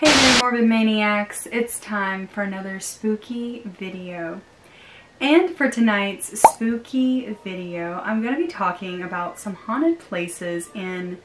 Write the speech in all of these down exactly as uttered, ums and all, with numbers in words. Hey there, morbid maniacs, it's time for another spooky video. And for tonight's spooky video, I'm going to be talking about some haunted places in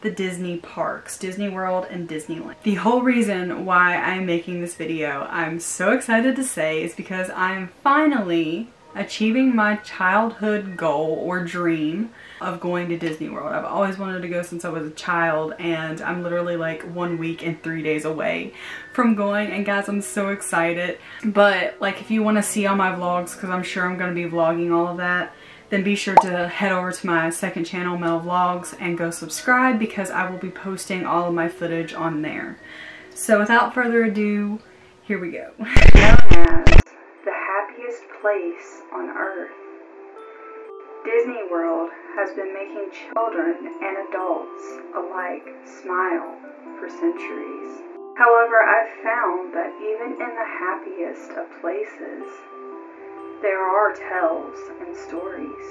the Disney parks, Disney World and Disneyland. The whole reason why I'm making this video, I'm so excited to say, is because I'm finally achieving my childhood goal or dream of going to Disney World. I've always wanted to go since I was a child, and I'm literally like one week and three days away from going, and guys, I'm so excited. But like, if you want to see all my vlogs, because I'm sure I'm going to be vlogging all of that, then be sure to head over to my second channel, Mel Vlogs, and go subscribe, because I will be posting all of my footage on there. So without further ado, here we go. Place on earth. Disney World has been making children and adults alike smile for centuries. However, I've found that even in the happiest of places, there are tales and stories.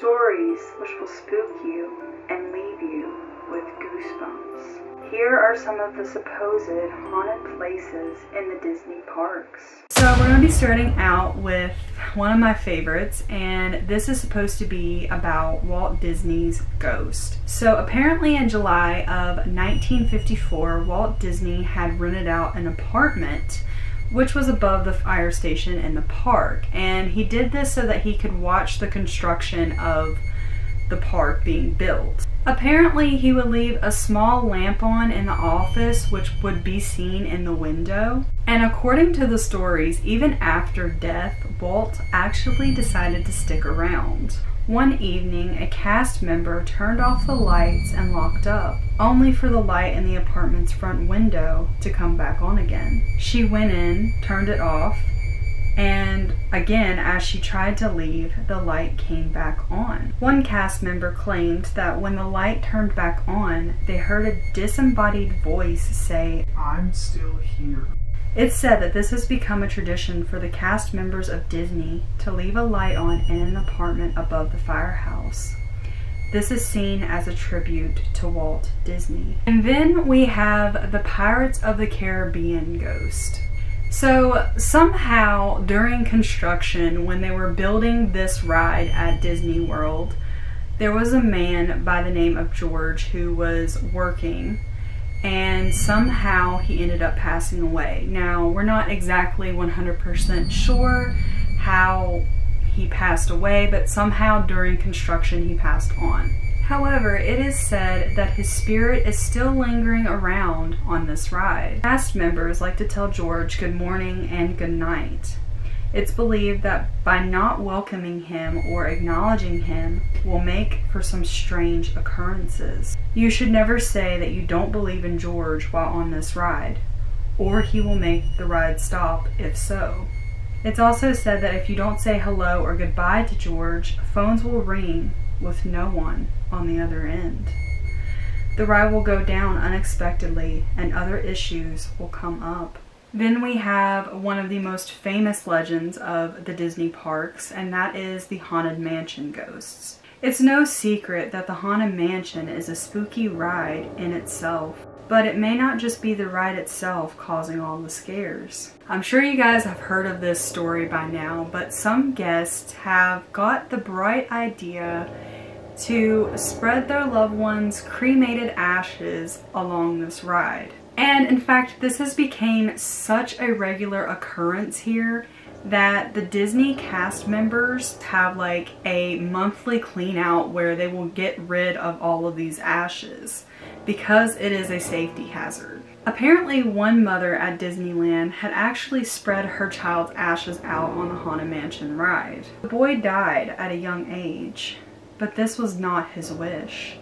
Stories which will spook you and leave you with goosebumps. Here are some of the supposed haunted places in the Disney parks. So we're going to be starting out with one of my favorites, and this is supposed to be about Walt Disney's ghost. So apparently in July of nineteen fifty-four, Walt Disney had rented out an apartment which was above the fire station in the park, and he did this so that he could watch the construction of the park being built. Apparently he would leave a small lamp on in the office, which would be seen in the window. And according to the stories, even after death, Walt actually decided to stick around. One evening, a cast member turned off the lights and locked up, only for the light in the apartment's front window to come back on again. She went in, turned it off, and again, as she tried to leave, the light came back on. One cast member claimed that when the light turned back on, they heard a disembodied voice say, "I'm still here." It's said that this has become a tradition for the cast members of Disney to leave a light on in an apartment above the firehouse. This is seen as a tribute to Walt Disney. And then we have the Pirates of the Caribbean ghost. So somehow during construction, when they were building this ride at Disney World, there was a man by the name of George who was working, and somehow he ended up passing away. Now, we're not exactly one hundred percent sure how he passed away, but somehow during construction he passed on. However, it is said that his spirit is still lingering around on this ride. Cast members like to tell George good morning and good night. It's believed that by not welcoming him or acknowledging him will make for some strange occurrences. You should never say that you don't believe in George while on this ride, or he will make the ride stop if so. It's also said that if you don't say hello or goodbye to George, phones will ring with no one on the other end. The ride will go down unexpectedly and other issues will come up. Then we have one of the most famous legends of the Disney parks, and that is the Haunted Mansion ghosts. It's no secret that the Haunted Mansion is a spooky ride in itself, but it may not just be the ride itself causing all the scares. I'm sure you guys have heard of this story by now, but some guests have got the bright idea to spread their loved ones' cremated ashes along this ride. And in fact, this has become such a regular occurrence here that the Disney cast members have like a monthly clean out where they will get rid of all of these ashes because it is a safety hazard. Apparently one mother at Disneyland had actually spread her child's ashes out on the Haunted Mansion ride. The boy died at a young age, but this was not his wish.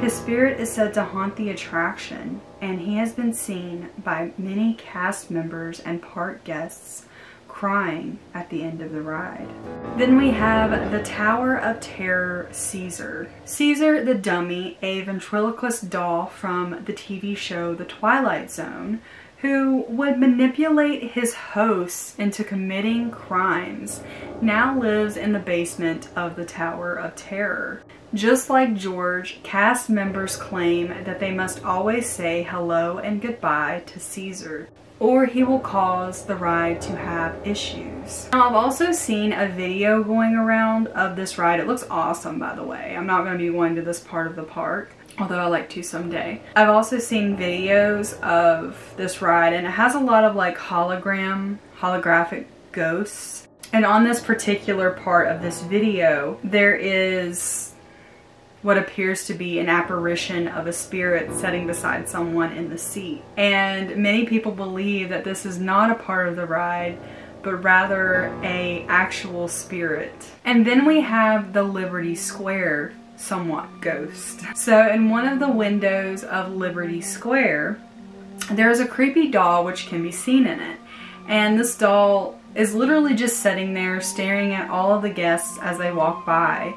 His spirit is said to haunt the attraction, and he has been seen by many cast members and park guests crying at the end of the ride. Then we have the Tower of Terror Caesar. Caesar the Dummy, a ventriloquist doll from the T V show The Twilight Zone, who would manipulate his hosts into committing crimes, now lives in the basement of the Tower of Terror. Just like George, cast members claim that they must always say hello and goodbye to Caesar, or he will cause the ride to have issues. Now, I've also seen a video going around of this ride. It looks awesome, by the way. I'm not going to be going to this part of the park, although I like to someday. I've also seen videos of this ride, and it has a lot of like hologram, holographic ghosts. And on this particular part of this video, there is what appears to be an apparition of a spirit sitting beside someone in the seat. And many people believe that this is not a part of the ride, but rather an actual spirit. And then we have the Liberty Square somewhat ghost. So in one of the windows of Liberty Square, there is a creepy doll which can be seen in it. And this doll is literally just sitting there staring at all of the guests as they walk by.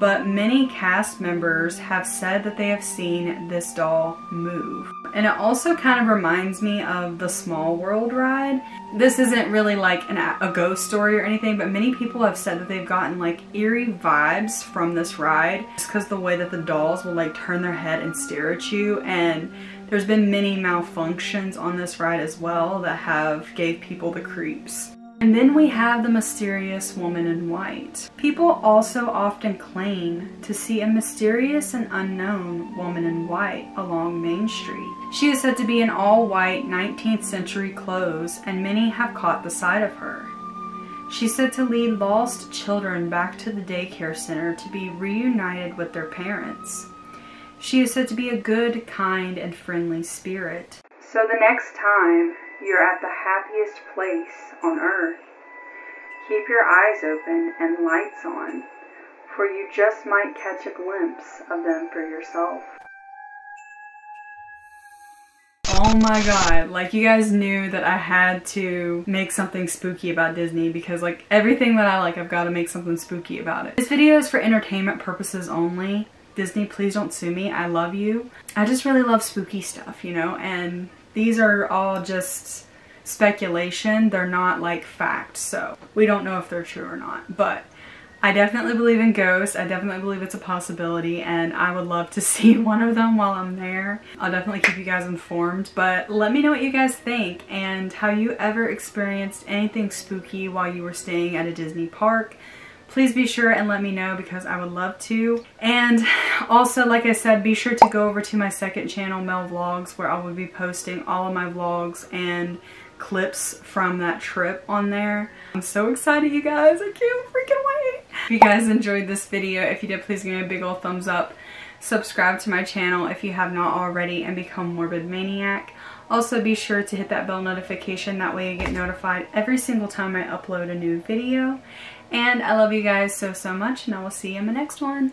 But many cast members have said that they have seen this doll move. And it also kind of reminds me of the Small World ride. This isn't really like an, a ghost story or anything, but many people have said that they've gotten like eerie vibes from this ride just because the way that the dolls will like turn their head and stare at you. And there's been many malfunctions on this ride as well that have gave people the creeps. And then we have the mysterious woman in white. People also often claim to see a mysterious and unknown woman in white along Main Street. She is said to be in all white nineteenth century clothes, and many have caught the sight of her. She's said to lead lost children back to the daycare center to be reunited with their parents. She is said to be a good, kind, and friendly spirit. So the next time you're at the happiest place on earth, keep your eyes open and lights on, for you just might catch a glimpse of them for yourself. Oh my god, like you guys knew that I had to make something spooky about Disney, because like everything that I like, I've got to make something spooky about it. This video is for entertainment purposes only. Disney, please don't sue me. I love you. I just really love spooky stuff, you know, and these are all just speculation. They're not like facts, so we don't know if they're true or not. But I definitely believe in ghosts. I definitely believe it's a possibility, and I would love to see one of them while I'm there. I'll definitely keep you guys informed, but let me know what you guys think and how you ever experienced anything spooky while you were staying at a Disney park. Please be sure and let me know, because I would love to. And also, like I said, be sure to go over to my second channel, Mel Vlogs, where I will be posting all of my vlogs and clips from that trip on there. I'm so excited, you guys. I can't freaking wait. If you guys enjoyed this video, if you did, please give me a big ol' thumbs up. Subscribe to my channel if you have not already, and become morbid maniac. Also, be sure to hit that bell notification. That way you get notified every single time I upload a new video. And I love you guys so, so much, and I will see you in my next one.